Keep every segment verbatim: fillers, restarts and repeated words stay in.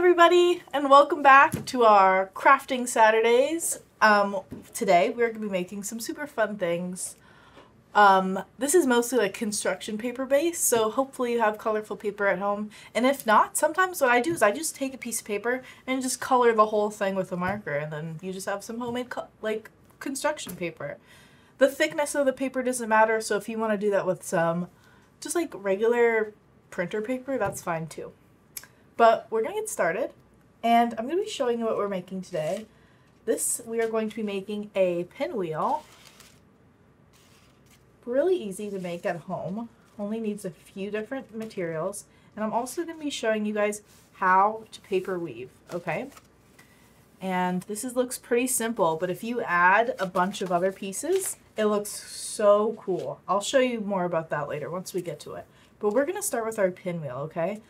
everybody, and welcome back to our Crafting Saturdays. Um, today we're going to be making some super fun things. Um, this is mostly like construction paper based, so hopefully you have colorful paper at home. And if not, sometimes what I do is I just take a piece of paper and just color the whole thing with a marker, and then you just have some homemade co like construction paper. The thickness of the paper doesn't matter, so if you want to do that with some just like regular printer paper, that's fine too. But we're going to get started, and I'm going to be showing you what we're making today. This, we are going to be making a pinwheel. Really easy to make at home. Only needs a few different materials. And I'm also going to be showing you guys how to paper weave, okay? And this is, looks pretty simple, but if you add a bunch of other pieces, it looks so cool. I'll show you more about that later once we get to it. But we're going to start with our pinwheel, okay?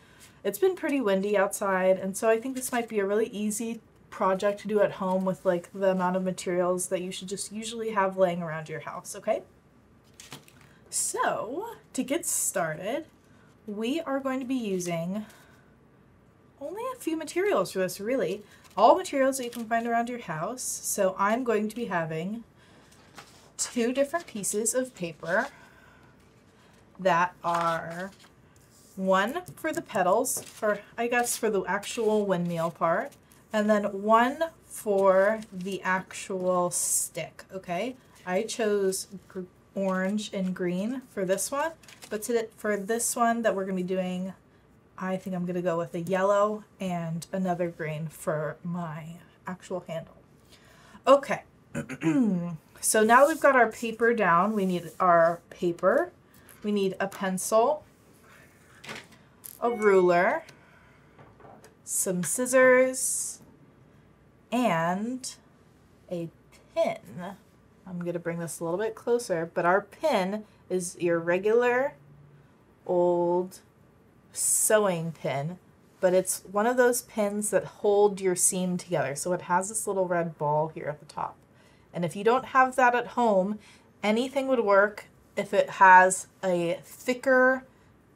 It's been pretty windy outside, and so I think this might be a really easy project to do at home with like the amount of materials that you should just usually have laying around your house, okay? So, to get started, we are going to be using only a few materials for this, really. All materials that you can find around your house. So I'm going to be having two different pieces of paper that are one for the petals, or I guess for the actual windmill part, and then one for the actual stick, okay? I chose orange and green for this one, but to for this one that we're going to be doing, I think I'm going to go with a yellow and another green for my actual handle. Okay, so now we've got our paper down, we need our paper, we need a pencil, a ruler, some scissors, and a pin. I'm going to bring this a little bit closer, but our pin is your regular old sewing pin, but it's one of those pins that hold your seam together. So it has this little red ball here at the top. And if you don't have that at home, anything would work if it has a thicker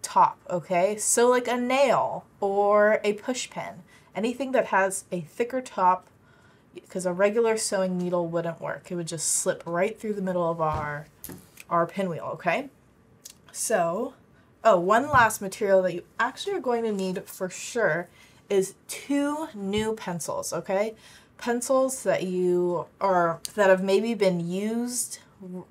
top, okay? So like a nail or a push pin, anything that has a thicker top, because a regular sewing needle wouldn't work. It would just slip right through the middle of our our pinwheel, okay? So, oh, one last material that you actually are going to need for sure is two new pencils, okay? Pencils that you are that have maybe been used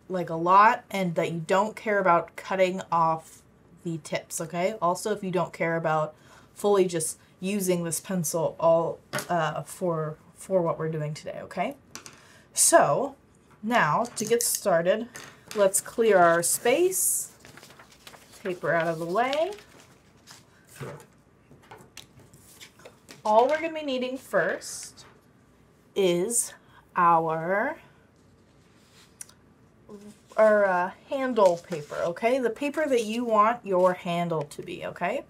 like a lot and that you don't care about cutting off the tips, okay? Also, if you don't care about fully just using this pencil all uh, for for what we're doing today, okay? So now to get started, let's clear our space, paper out of the way. All we're gonna be needing first is our or uh, handle paper, okay? The paper that you want your handle to be, okay?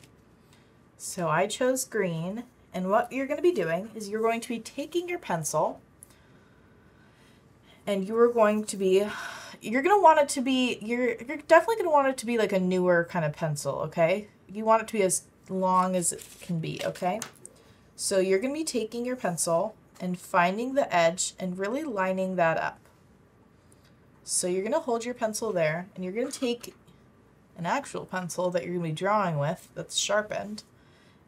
So I chose green, and what you're going to be doing is you're going to be taking your pencil, and you're going to be, you're going to want it to be, you're, you're definitely going to want it to be like a newer kind of pencil, okay? You want it to be as long as it can be, okay? So you're going to be taking your pencil and finding the edge and really lining that up. So you're going to hold your pencil there, and you're going to take an actual pencil that you're going to be drawing with that's sharpened,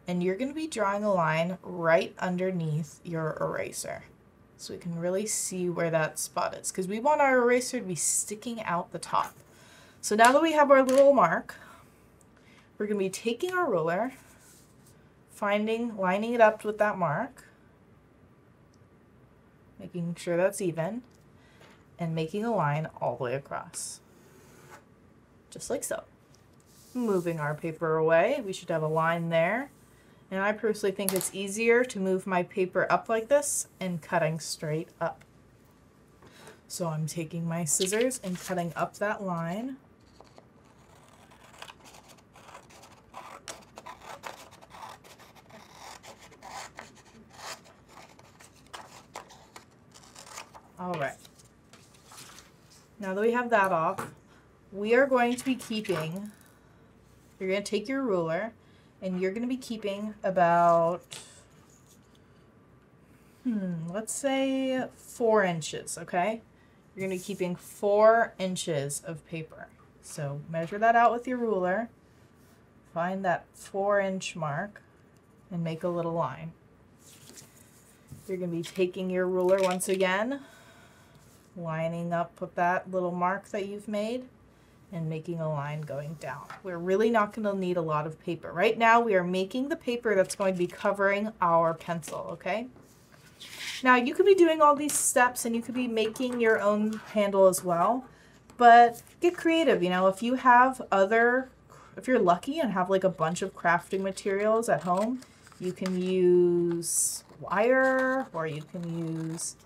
and you're going to be drawing a line right underneath your eraser so we can really see where that spot is, because we want our eraser to be sticking out the top. So now that we have our little mark, we're going to be taking our ruler, finding, lining it up with that mark, making sure that's even, and making a line all the way across, just like so. Moving our paper away, we should have a line there, and I personally think it's easier to move my paper up like this and cutting straight up. So I'm taking my scissors and cutting up that line. All right. Now that we have that off, we are going to be keeping, you're going to take your ruler, and you're going to be keeping about Hmm, let's say four inches, okay? You're gonna be keeping four inches of paper. So measure that out with your ruler, find that four inch mark, and make a little line. You're gonna be taking your ruler once again, lining up with that little mark that you've made, and making a line going down. We're really not going to need a lot of paper. Right now we are making the paper that's going to be covering our pencil, okay? Now you could be doing all these steps and you could be making your own handle as well, but get creative. You know, if you have other, if you're lucky and have like a bunch of crafting materials at home, you can use wire or you can use,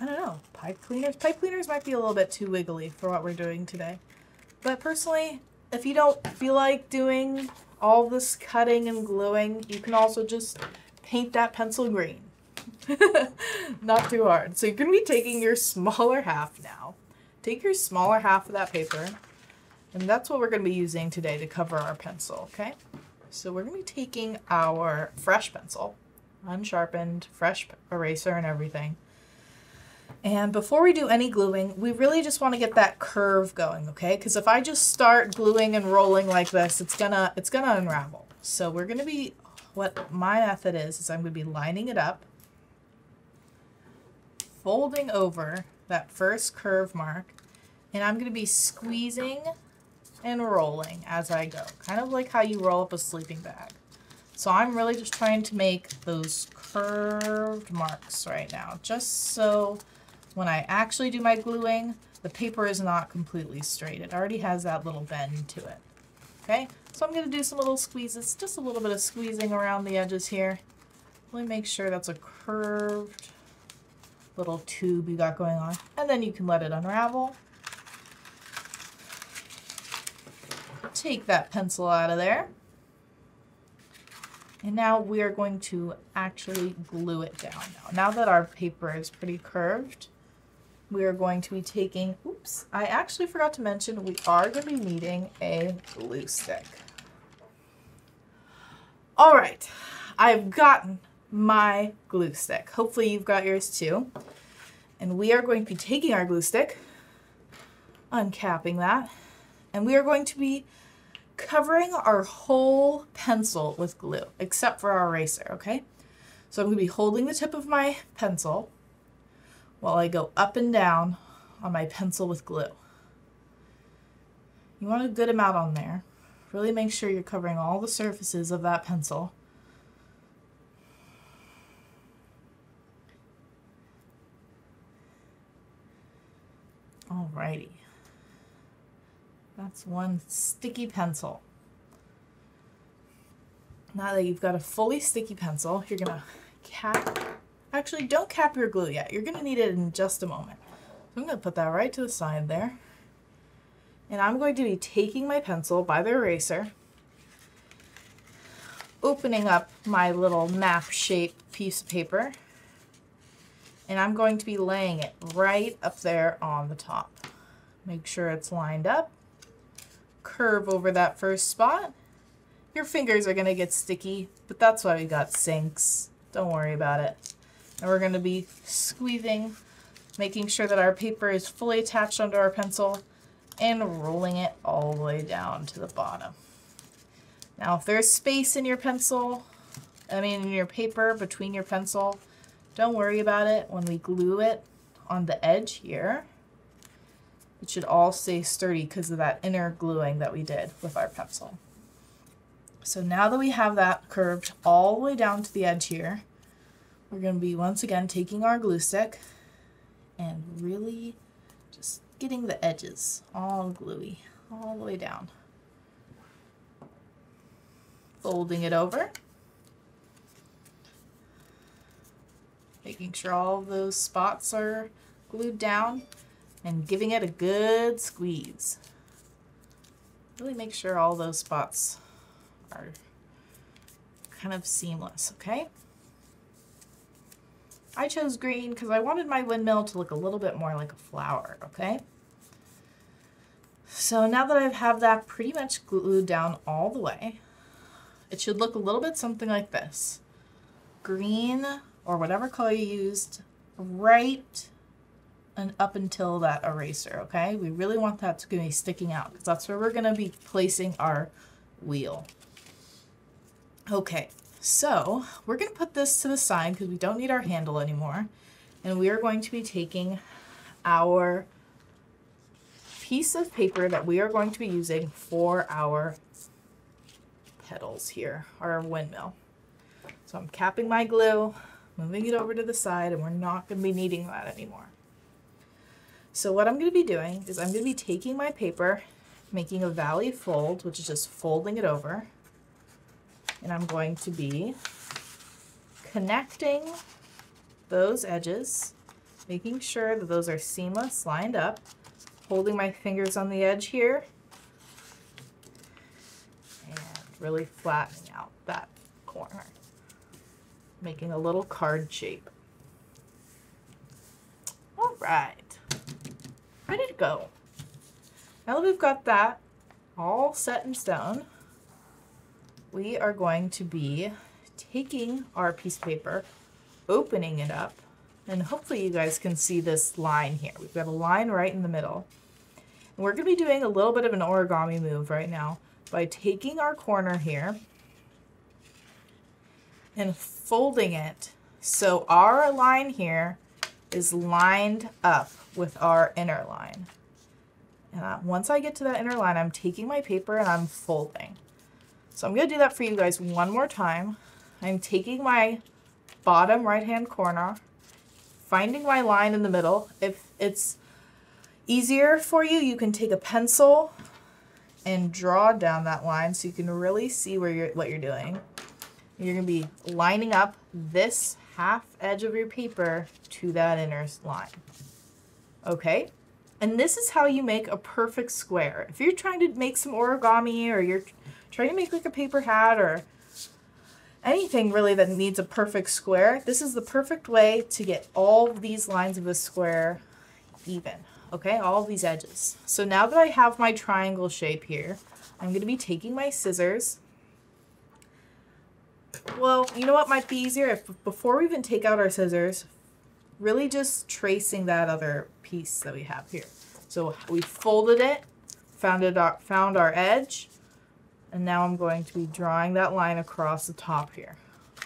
I don't know, pipe cleaners. Pipe cleaners might be a little bit too wiggly for what we're doing today. But personally, if you don't feel like doing all this cutting and gluing, you can also just paint that pencil green. Not too hard. So you're going to be taking your smaller half now. Take your smaller half of that paper, and that's what we're going to be using today to cover our pencil, okay? So we're going to be taking our fresh pencil, unsharpened, fresh eraser and everything. And before we do any gluing, we really just want to get that curve going, okay? Because if I just start gluing and rolling like this, it's gonna it's gonna unravel. So we're gonna be, what my method is, is I'm gonna be lining it up, folding over that first curve mark, and I'm gonna be squeezing and rolling as I go, kind of like how you roll up a sleeping bag. So I'm really just trying to make those curved marks right now, just so when I actually do my gluing, the paper is not completely straight. It already has that little bend to it. Okay, so I'm going to do some little squeezes, just a little bit of squeezing around the edges here. Really make sure that's a curved little tube you got going on, and then you can let it unravel. Take that pencil out of there. And now we are going to actually glue it down now. Now that our paper is pretty curved, we are going to be taking, oops, I actually forgot to mention we are going to be needing a glue stick. All right, I've gotten my glue stick. Hopefully you've got yours too. And we are going to be taking our glue stick, uncapping that, and we are going to be covering our whole pencil with glue, except for our eraser, okay? So I'm going to be holding the tip of my pencil while I go up and down on my pencil with glue. You want a good amount on there. Really make sure you're covering all the surfaces of that pencil. Alrighty. That's one sticky pencil. Now that you've got a fully sticky pencil, you're gonna cap, actually don't cap your glue yet. You're gonna need it in just a moment. So I'm gonna put that right to the side there. And I'm going to be taking my pencil by the eraser, opening up my little map shape piece of paper, and I'm going to be laying it right up there on the top. Make sure it's lined up. Curve over that first spot. Your fingers are going to get sticky, but that's why we got sinks. Don't worry about it. And we're going to be squeezing, making sure that our paper is fully attached onto our pencil and rolling it all the way down to the bottom. Now, if there's space in your pencil, I mean in your paper between your pencil, don't worry about it. When we glue it on the edge here, it should all stay sturdy because of that inner gluing that we did with our pencil. So now that we have that curved all the way down to the edge here, we're going to be once again taking our glue stick and really just getting the edges all gluey all the way down. Folding it over, making sure all those spots are glued down, and giving it a good squeeze. Really make sure all those spots are kind of seamless, okay? I chose green because I wanted my windmill to look a little bit more like a flower, okay? So now that I have that pretty much glued down all the way, it should look a little bit something like this. green or whatever color you used right and up until that eraser, okay? We really want that to be sticking out because that's where we're going to be placing our wheel. Okay, so we're going to put this to the side because we don't need our handle anymore. And we are going to be taking our piece of paper that we are going to be using for our pedals here, our windmill. So I'm capping my glue, moving it over to the side, and we're not going to be needing that anymore. So what I'm going to be doing is I'm going to be taking my paper, making a valley fold, which is just folding it over, and I'm going to be connecting those edges, making sure that those are seamless, lined up, holding my fingers on the edge here, and really flattening out that corner, making a little card shape. All right. Ready to go. Now that we've got that all set in stone, we are going to be taking our piece of paper, opening it up, and hopefully you guys can see this line here. We've got a line right in the middle. And we're going to be doing a little bit of an origami move right now by taking our corner here and folding it so our line here is lined up with our inner line. And I, once I get to that inner line, I'm taking my paper and I'm folding. So I'm going to do that for you guys one more time. I'm taking my bottom right-hand corner, finding my line in the middle. If it's easier for you, you can take a pencil and draw down that line so you can really see where you're, what you're doing. You're going to be lining up this half edge of your paper to that inner line. Okay, and this is how you make a perfect square. If you're trying to make some origami or you're trying to make like a paper hat or anything really that needs a perfect square, this is the perfect way to get all of these lines of a square even, okay, all of these edges. So now that I have my triangle shape here, I'm going to be taking my scissors. Well, you know what might be easier? If before we even take out our scissors, really just tracing that other piece that we have here. So we folded it, found, it our, found our edge, and now I'm going to be drawing that line across the top here.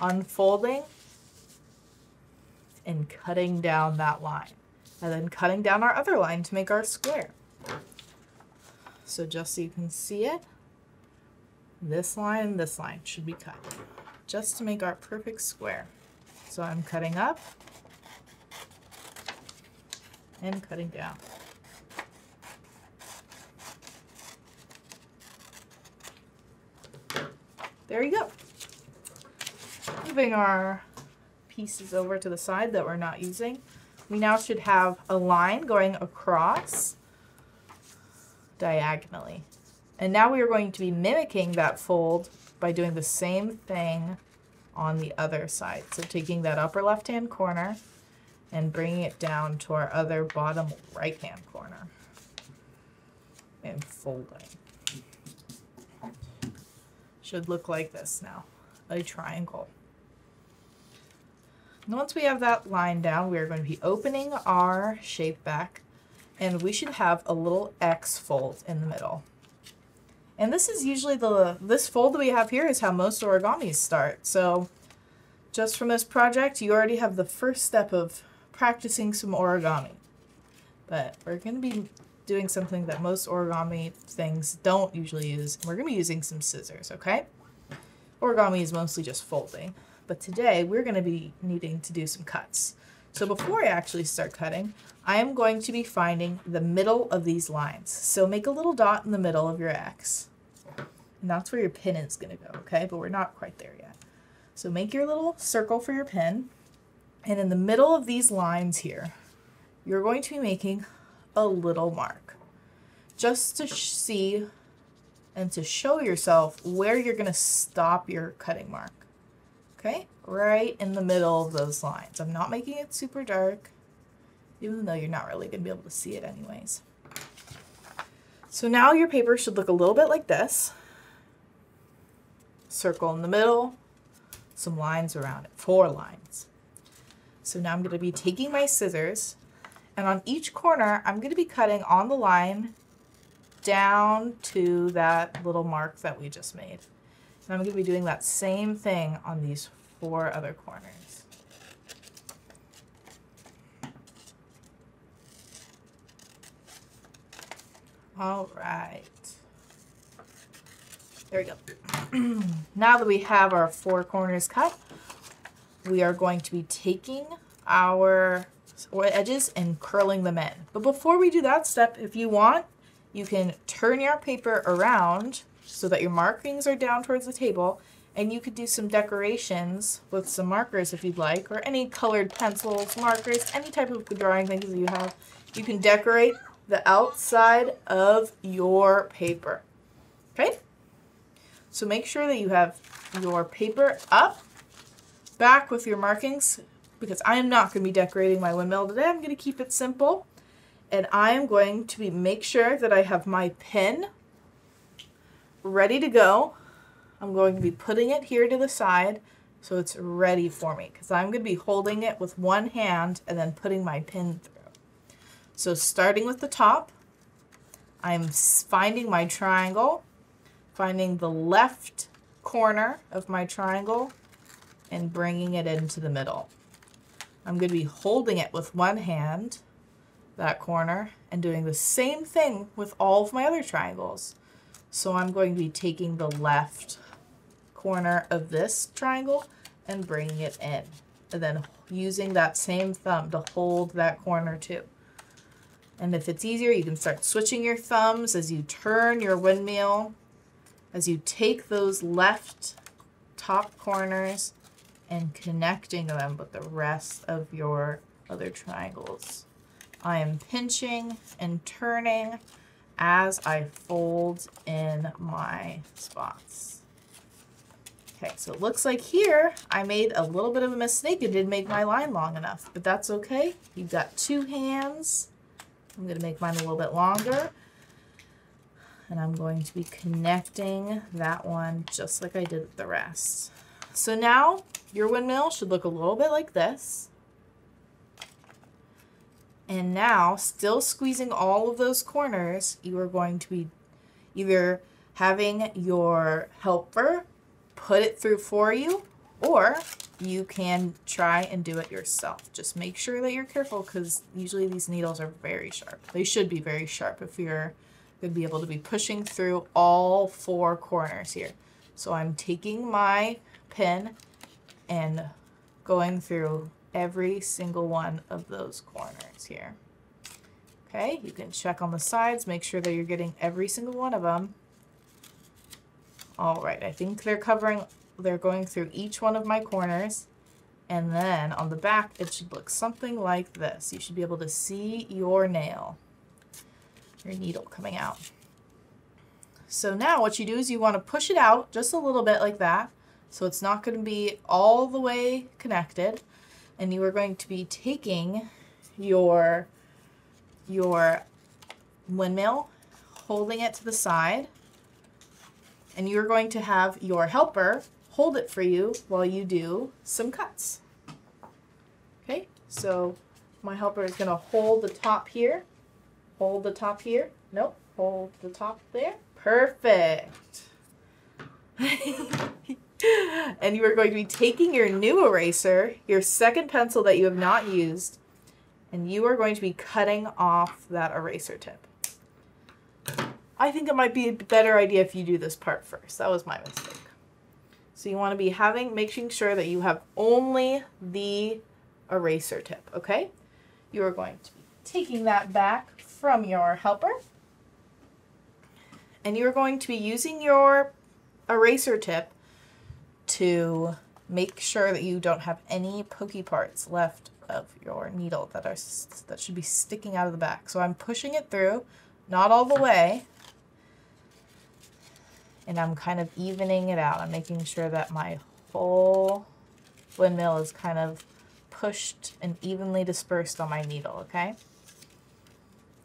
Unfolding and cutting down that line. And then cutting down our other line to make our square. So just so you can see it, this line and this line should be cut, just to make our perfect square. So I'm cutting up and cutting down. There you go. Moving our pieces over to the side that we're not using. We now should have a line going across diagonally. And now we are going to be mimicking that fold by doing the same thing on the other side. So taking that upper left-hand corner and bringing it down to our other bottom right-hand corner and folding. Should look like this now, a triangle. And once we have that line down, we are going to be opening our shape back, and we should have a little X fold in the middle. And this is usually the, this fold that we have here is how most origamis start. So just from this project, you already have the first step of practicing some origami. But we're going to be doing something that most origami things don't usually use. We're going to be using some scissors, okay? Origami is mostly just folding. But today we're going to be needing to do some cuts. So before I actually start cutting, I am going to be finding the middle of these lines. So make a little dot in the middle of your X. And that's where your pin is going to go, okay? But we're not quite there yet. So make your little circle for your pin. And in the middle of these lines here, you're going to be making a little mark. Just to see and to show yourself where you're going to stop your cutting mark. Okay, right in the middle of those lines. I'm not making it super dark, even though you're not really going to be able to see it anyways. So now your paper should look a little bit like this. Circle in the middle, some lines around it, four lines. So now I'm going to be taking my scissors, and on each corner, I'm going to be cutting on the line down to that little mark that we just made. And I'm going to be doing that same thing on these four other corners. All right. There we go. Now that we have our four corners cut, we are going to be taking our edges and curling them in. But before we do that step, if you want, you can turn your paper around so that your markings are down towards the table, and you could do some decorations with some markers if you'd like, or any colored pencils, markers, any type of drawing things that you have. You can decorate the outside of your paper, okay? So make sure that you have your paper up, back with your markings, because I am not going to be decorating my windmill today. I'm going to keep it simple, and I am going to be make sure that I have my pin ready to go. I'm going to be putting it here to the side so it's ready for me, because I'm going to be holding it with one hand and then putting my pin through. So starting with the top, I'm finding my triangle, finding the left corner of my triangle and bringing it into the middle. I'm going to be holding it with one hand, that corner, and doing the same thing with all of my other triangles. So I'm going to be taking the left corner of this triangle and bringing it in, and then using that same thumb to hold that corner too. And if it's easier, you can start switching your thumbs as you turn your windmill, as you take those left top corners and connecting them with the rest of your other triangles. I am pinching and turning as I fold in my spots. Okay, so it looks like here I made a little bit of a mistake. I didn't make my line long enough, but that's okay. You've got two hands. I'm gonna make mine a little bit longer. And I'm going to be connecting that one just like I did with the rest. So now your windmill should look a little bit like this. And now, still squeezing all of those corners, you are going to be either having your helper put it through for you, or you can try and do it yourself. Just make sure that you're careful, because usually these needles are very sharp. They should be very sharp if you're going to be able to be pushing through all four corners here. So I'm taking my pin and going through every single one of those corners here. Okay, you can check on the sides, make sure that you're getting every single one of them. All right, I think they're covering, they're going through each one of my corners. And then on the back, it should look something like this. You should be able to see your nail, your needle coming out. So now what you do is you want to push it out just a little bit like that, so it's not going to be all the way connected. And you are going to be taking your, your windmill, holding it to the side, and you're going to have your helper hold it for you while you do some cuts. Okay, so my helper is going to hold the top here, hold the top here, nope, hold the top there, perfect. And you are going to be taking your new eraser, your second pencil that you have not used, and you are going to be cutting off that eraser tip. I think it might be a better idea if you do this part first. That was my mistake. So you want to be having, making sure that you have only the eraser tip, okay? You are going to be taking that back from your helper, and you're going to be using your eraser tip to make sure that you don't have any pokey parts left of your needle that are that should be sticking out of the back. So I'm pushing it through, not all the way, and I'm kind of evening it out. I'm making sure that my whole windmill is kind of pushed and evenly dispersed on my needle, okay?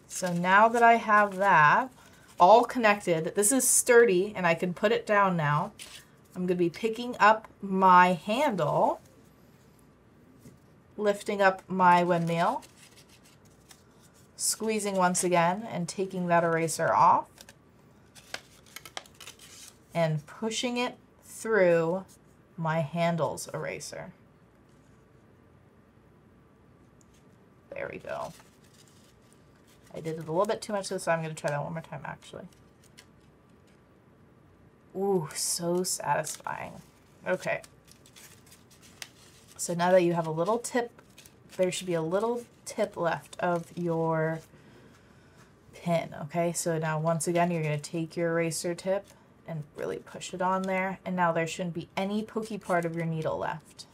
So now that I have that all connected, this is sturdy and I can put it down now. I'm going to be picking up my handle, lifting up my windmill, squeezing once again and taking that eraser off and pushing it through my handle's eraser. There we go. I did it a little bit too much this time. I'm going to try that one more time actually. Ooh, so satisfying. Okay. So now that you have a little tip, there should be a little tip left of your pin. Okay, so now once again, you're going to take your eraser tip and really push it on there. And now there shouldn't be any pokey part of your needle left.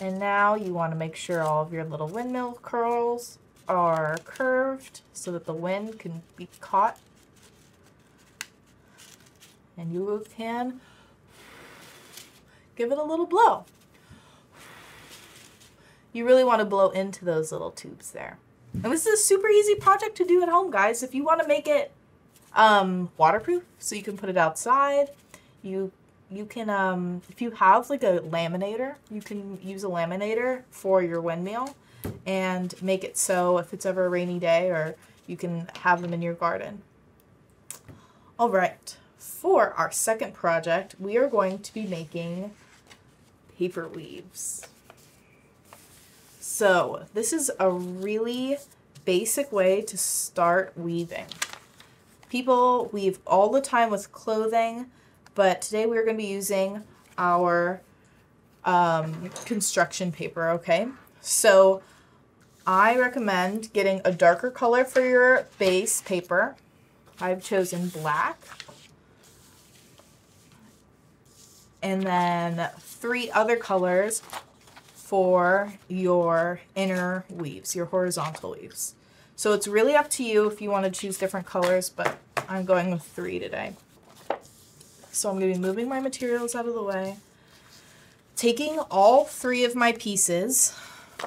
And now you want to make sure all of your little windmill curls are curved so that the wind can be caught. And you can give it a little blow. You really want to blow into those little tubes there. And this is a super easy project to do at home, guys. If you want to make it um, waterproof so you can put it outside, you you can, um, if you have like a laminator, you can use a laminator for your windmill and make it so if it's ever a rainy day, or you can have them in your garden. All right. For our second project, we are going to be making paper weaves. So this is a really basic way to start weaving. People weave all the time with clothing, but today we're going to be using our um, construction paper, okay? So I recommend getting a darker color for your base paper. I've chosen black. And then three other colors for your inner weaves, your horizontal weaves. So it's really up to you if you want to choose different colors, but I'm going with three today. So I'm going to be moving my materials out of the way, taking all three of my pieces,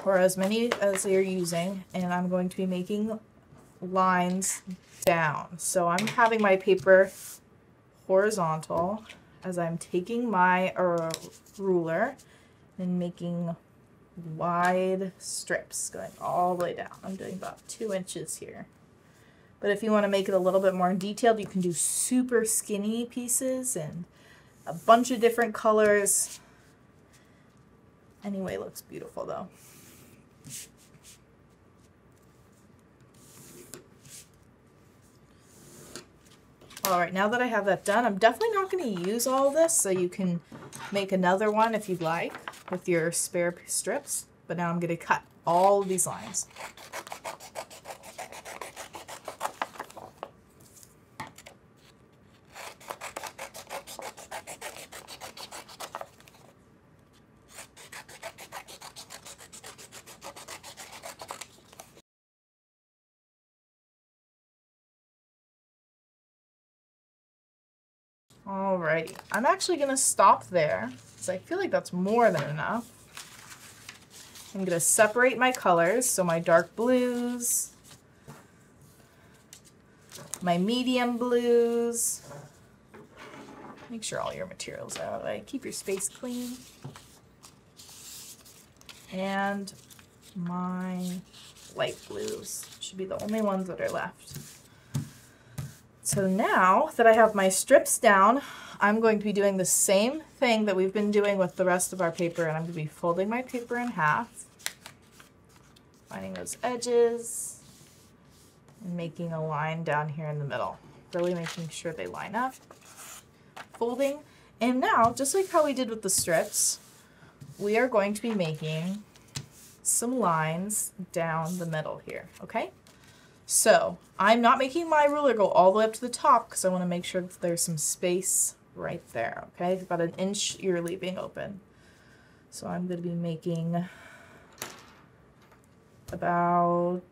or as many as you're using, and I'm going to be making lines down. So I'm having my paper horizontal as I'm taking my uh, ruler and making wide strips going all the way down. I'm doing about two inches here. But if you want to make it a little bit more detailed, you can do super skinny pieces and a bunch of different colors. Anyway, it looks beautiful though. All right, now that I have that done, I'm definitely not going to use all this, so you can make another one if you'd like with your spare strips. But now I'm going to cut all of these lines. Alrighty, I'm actually going to stop there because I feel like that's more than enough. I'm going to separate my colors, so my dark blues, my medium blues. Make sure all your materials are out of the way. Keep your space clean. And my light blues should be the only ones that are left. So now that I have my strips down, I'm going to be doing the same thing that we've been doing with the rest of our paper, and I'm going to be folding my paper in half, finding those edges, and making a line down here in the middle, really making sure they line up, folding. And now, just like how we did with the strips, we are going to be making some lines down the middle here, okay? So I'm not making my ruler go all the way up to the top because I want to make sure that there's some space right there, okay? It's about an inch you're leaving open. So I'm going to be making about,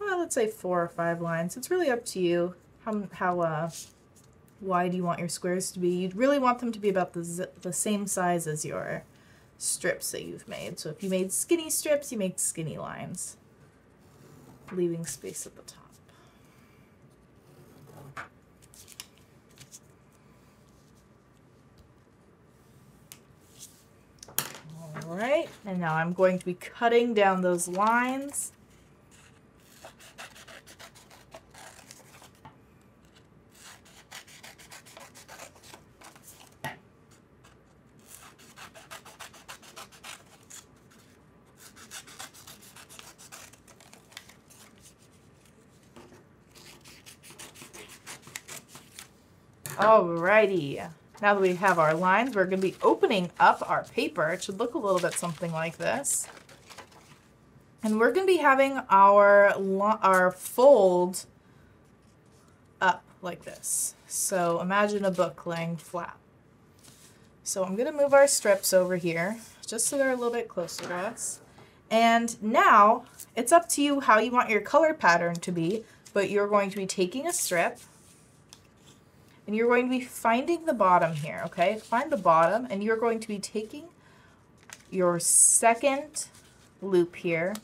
well, let's say four or five lines. It's really up to you how, how uh, wide you want your squares to be. You'd really want them to be about the, the same size as your strips that you've made. So if you made skinny strips, you make skinny lines, leaving space at the top. right, and now I'm going to be cutting down those lines. Alrighty, now that we have our lines, we're going to be opening up our paper. It should look a little bit something like this. And we're going to be having our, our fold up like this. So imagine a book laying flat. So I'm going to move our strips over here just so they're a little bit closer to us. And now it's up to you how you want your color pattern to be, but you're going to be taking a strip. And you're going to be finding the bottom here, okay? Find the bottom, and you're going to be taking your second loop here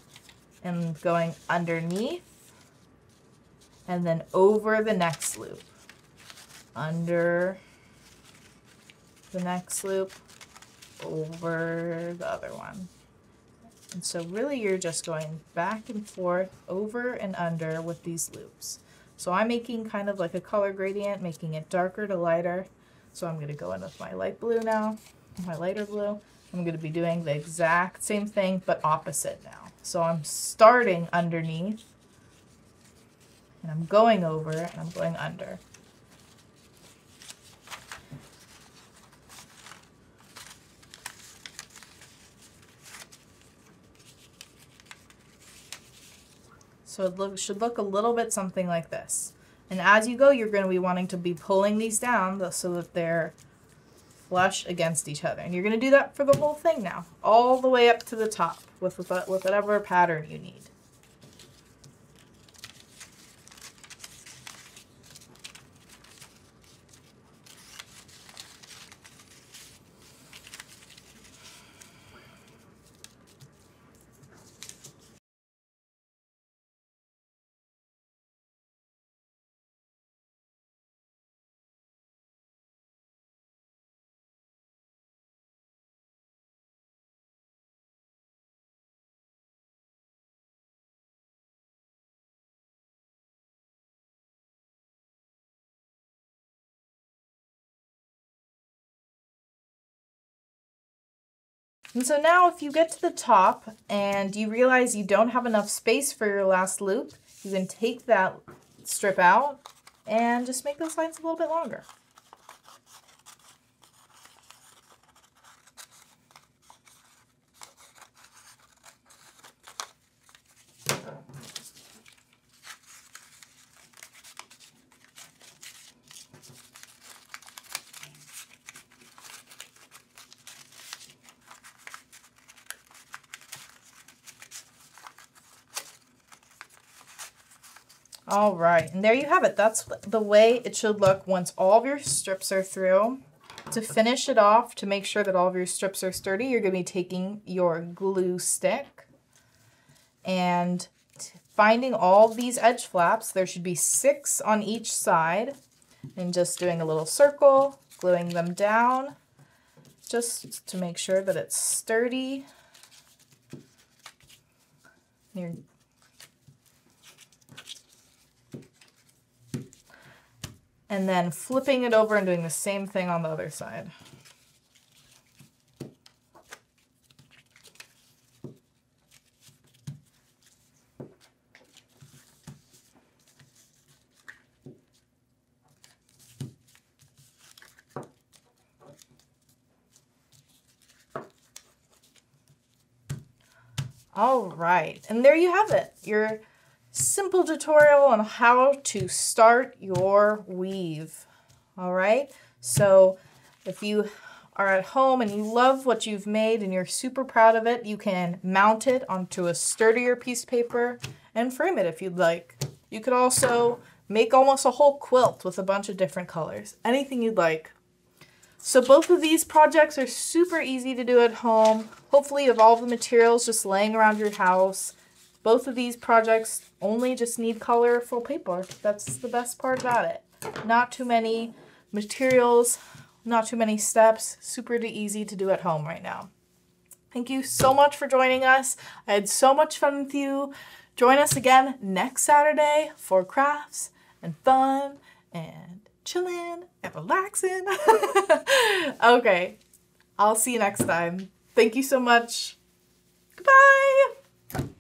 and going underneath and then over the next loop. Under the next loop, over the other one. And so really you're just going back and forth, over and under with these loops. So I'm making kind of like a color gradient, making it darker to lighter. So I'm going to go in with my light blue now, my lighter blue. I'm going to be doing the exact same thing, but opposite now. So I'm starting underneath, and I'm going over, and I'm going under. So it look, should look a little bit something like this. And as you go, you're going to be wanting to be pulling these down so that they're flush against each other. And you're going to do that for the whole thing now, all the way up to the top with, with, with whatever pattern you need. And so now if you get to the top and you realize you don't have enough space for your last loop, you can take that strip out and just make those lines a little bit longer. All right, and there you have it. That's the way it should look once all of your strips are through. To finish it off, to make sure that all of your strips are sturdy, you're going to be taking your glue stick and finding all these edge flaps. There should be six on each side, and just doing a little circle, gluing them down just to make sure that it's sturdy. You're And then flipping it over and doing the same thing on the other side. All right, and there you have it. Your simple tutorial on how to start your weave. All right, so if you are at home and you love what you've made and you're super proud of it, you can mount it onto a sturdier piece of paper and frame it if you'd like. You could also make almost a whole quilt with a bunch of different colors, anything you'd like. So both of these projects are super easy to do at home. Hopefully you have all the materials just laying around your house. Both of these projects only just need colorful paper. That's the best part about it. Not too many materials, not too many steps, super easy to do at home right now. Thank you so much for joining us. I had so much fun with you. Join us again next Saturday for crafts and fun and chilling and relaxing. Okay, I'll see you next time. Thank you so much. Goodbye.